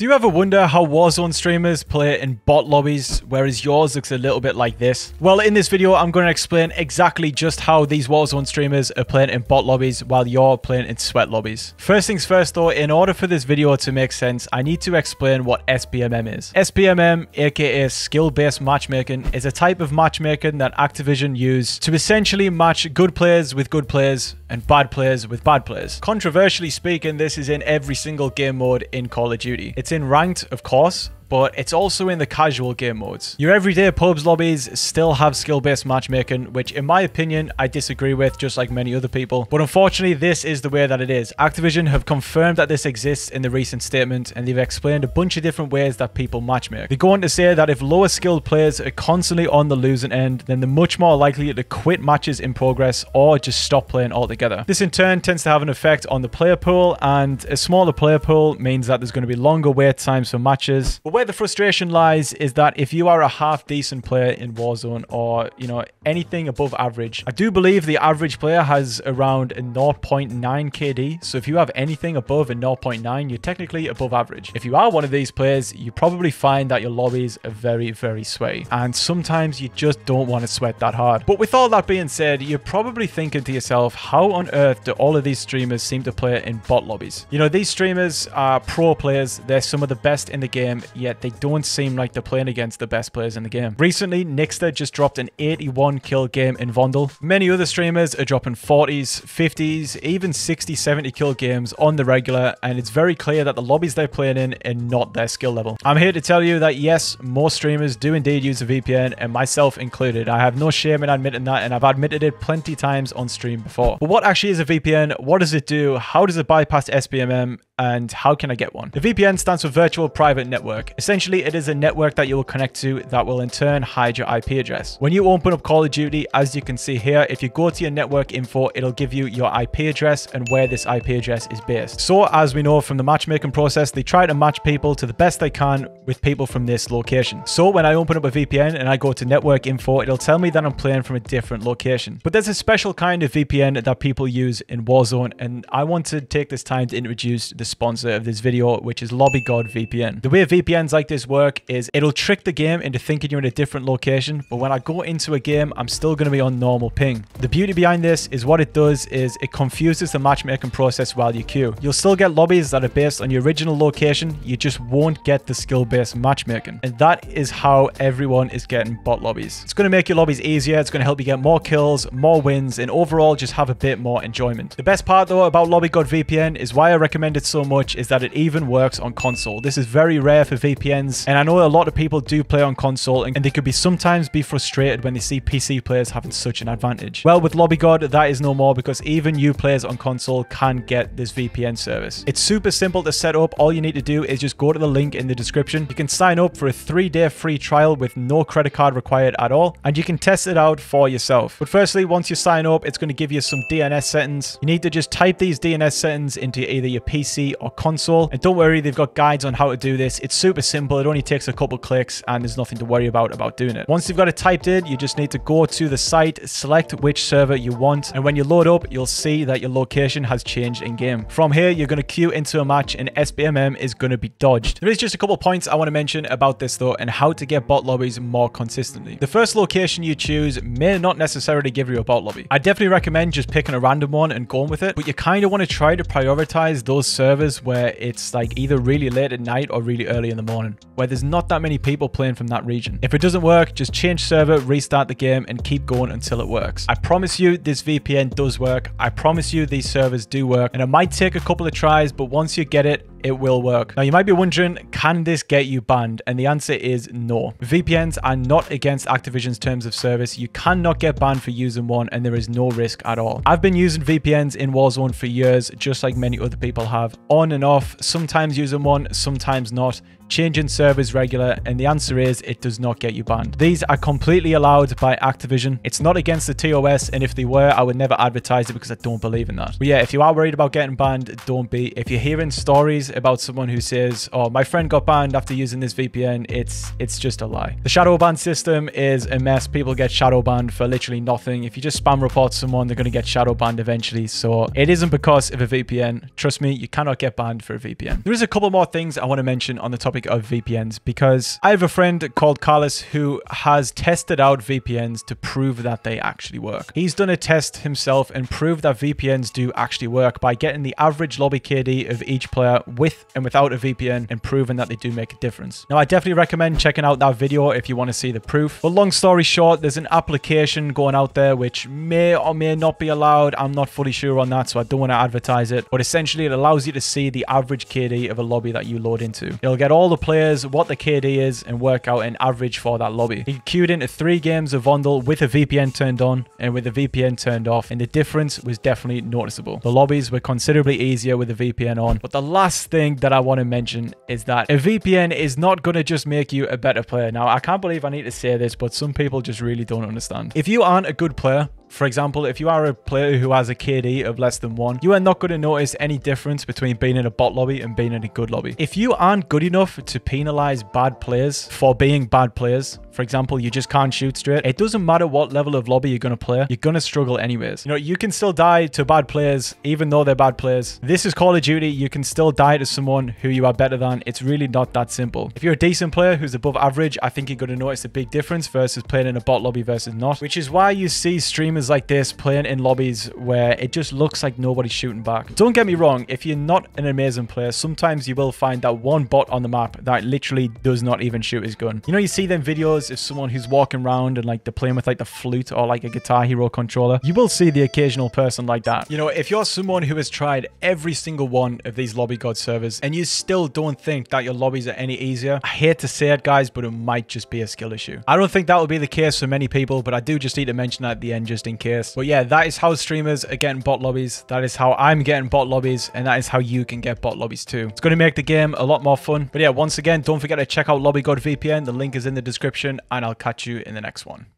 Do you ever wonder how Warzone streamers play in bot lobbies, whereas yours looks a little bit like this? Well, in this video, I'm going to explain exactly just how these Warzone streamers are playing in bot lobbies while you're playing in sweat lobbies. First things first though, in order for this video to make sense, I need to explain what SBMM is. SBMM, aka skill-based matchmaking, is a type of matchmaking that Activision use to essentially match good players with good players and bad players with bad players. Controversially speaking, this is in every single game mode in Call of Duty. It's in ranked, of course, but it's also in the casual game modes. Your everyday pubs lobbies still have skill-based matchmaking, which in my opinion, I disagree with, just like many other people. But unfortunately, this is the way that it is. Activision have confirmed that this exists in the recent statement, and they've explained a bunch of different ways that people matchmake. They go on to say that if lower skilled players are constantly on the losing end, then they're much more likely to quit matches in progress or just stop playing altogether. This in turn tends to have an effect on the player pool, and a smaller player pool means that there's going to be longer wait times for matches. But where the frustration lies is that if you are a half decent player in Warzone, or anything above average, I do believe the average player has around a 0.9 KD. So if you have anything above a 0.9, you're technically above average. If you are one of these players, you probably find that your lobbies are very, very sweaty, and sometimes you just don't want to sweat that hard. But with all that being said, you're probably thinking to yourself, how on earth do all of these streamers seem to play in bot lobbies? You know, these streamers are pro players. They're some of the best in the game, yet they don't seem like they're playing against the best players in the game. Recently, Nixter just dropped an 81 kill game in Vondel. Many other streamers are dropping 40s, 50s, even 60, 70 kill games on the regular, and it's very clear that the lobbies they're playing in are not their skill level. I'm here to tell you that yes, most streamers do indeed use a VPN, and myself included. I have no shame in admitting that, and I've admitted it plenty times on stream before. But what actually is a VPN? What does it do? How does it bypass SBMM? And how can I get one? The VPN stands for Virtual Private Network. Essentially, it is a network that you will connect to that will in turn hide your IP address. When you open up Call of Duty, as you can see here, if you go to your network info, it'll give you your IP address and where this IP address is based. So as we know from the matchmaking process, they try to match people to the best they can with people from this location. So when I open up a VPN and I go to network info, it'll tell me that I'm playing from a different location. But there's a special kind of VPN that people use in Warzone, and I want to take this time to introduce the sponsor of this video, which is LobbyGod VPN. The way VPNs like this work is it'll trick the game into thinking you're in a different location, but when I go into a game, I'm still going to be on normal ping. The beauty behind this is what it does is it confuses the matchmaking process while you queue. You'll still get lobbies that are based on your original location, you just won't get the skill-based matchmaking. And that is how everyone is getting bot lobbies. It's going to make your lobbies easier, it's going to help you get more kills, more wins, and overall just have a bit more enjoyment. The best part though about LobbyGod VPN is why I recommend it so much is that it even works on console. This is very rare for VPNs, and I know a lot of people do play on console, and they could sometimes be frustrated when they see PC players having such an advantage. Well, with LobbyGod, that is no more, because even you players on console can get this VPN service. It's super simple to set up. All you need to do is just go to the link in the description. You can sign up for a 3-day free trial with no credit card required at all, and you can test it out for yourself. But firstly, once you sign up, it's going to give you some DNS settings. You need to just type these DNS settings into either your PC or console, and don't worry, they've got guides on how to do this. It's super simple, it only takes a couple clicks, and there's nothing to worry about doing it. Once you've got it typed in, you just need to go to the site, select which server you want, and when you load up, you'll see that your location has changed in game. From here, you're going to queue into a match, and SBMM is going to be dodged. There is just a couple points I want to mention about this though, and how to get bot lobbies more consistently. The first location you choose may not necessarily give you a bot lobby. I definitely recommend just picking a random one and going with it, but you kind of want to try to prioritize those servers where it's like either really late at night or really early in the morning, where there's not that many people playing from that region. If it doesn't work, just change server, restart the game, and keep going until it works. I promise you this VPN does work. I promise you these servers do work, and it might take a couple of tries, but once you get it, it will work. Now you might be wondering, can this get you banned? And the answer is no. VPNs are not against Activision's terms of service. You cannot get banned for using one, and there is no risk at all. I've been using VPNs in Warzone for years, just like many other people have, on and off, sometimes using one, sometimes not. changing servers regular, and the answer is it does not get you banned. These are completely allowed by Activision. It's not against the TOS, and if they were, I would never advertise it because I don't believe in that. But yeah, if you are worried about getting banned, don't be. If you're hearing stories about someone who says, oh, my friend got banned after using this VPN, it's just a lie. The shadow ban system is a mess. People get shadow banned for literally nothing. If you just spam report someone, they're going to get shadow banned eventually. So it isn't because of a VPN. Trust me, you cannot get banned for a VPN. There is a couple more things I want to mention on the topic of VPNs, because I have a friend called Carlos who has tested out VPNs to prove that they actually work. He's done a test himself and proved that VPNs do actually work by getting the average lobby KD of each player with and without a VPN and proving that they do make a difference. Now, I definitely recommend checking out that video if you want to see the proof. But long story short, there's an application going out there which may or may not be allowed. I'm not fully sure on that, so I don't want to advertise it. But essentially, it allows you to see the average KD of a lobby that you load into. It'll get all the players, what the KD is, and work out an average for that lobby. He queued into 3 games of Vondel with a VPN turned on and with a VPN turned off, and the difference was definitely noticeable. The lobbies were considerably easier with a VPN on. But the last thing that I want to mention is that a VPN is not going to just make you a better player. Now, I can't believe I need to say this, but some people just really don't understand. If you aren't a good player, for example, if you are a player who has a KD of less than 1, you are not going to notice any difference between being in a bot lobby and being in a good lobby. If you aren't good enough to penalize bad players for being bad players, for example, you just can't shoot straight, it doesn't matter what level of lobby you're going to play, you're going to struggle anyways. You know, you can still die to bad players, even though they're bad players. This is Call of Duty. You can still die to someone who you are better than. It's really not that simple. If you're a decent player who's above average, I think you're going to notice a big difference versus playing in a bot lobby versus not, which is why you see streamers like this playing in lobbies where it just looks like nobody's shooting back. Don't get me wrong, if you're not an amazing player, sometimes you will find that one bot on the map that literally does not even shoot his gun. You know, you see them videos if someone who's walking around and like they're playing with like the flute or like a Guitar Hero controller, you will see the occasional person like that. You know, if you're someone who has tried every single one of these LobbyGod servers and you still don't think that your lobbies are any easier, I hate to say it, guys, but it might just be a skill issue. I don't think that will be the case for many people, but I do just need to mention that at the end just in case. But yeah, that is how streamers are getting bot lobbies. That is how I'm getting bot lobbies, and that is how you can get bot lobbies too. It's going to make the game a lot more fun. But yeah, once again, don't forget to check out LobbyGod VPN. The link is in the description, and I'll catch you in the next one.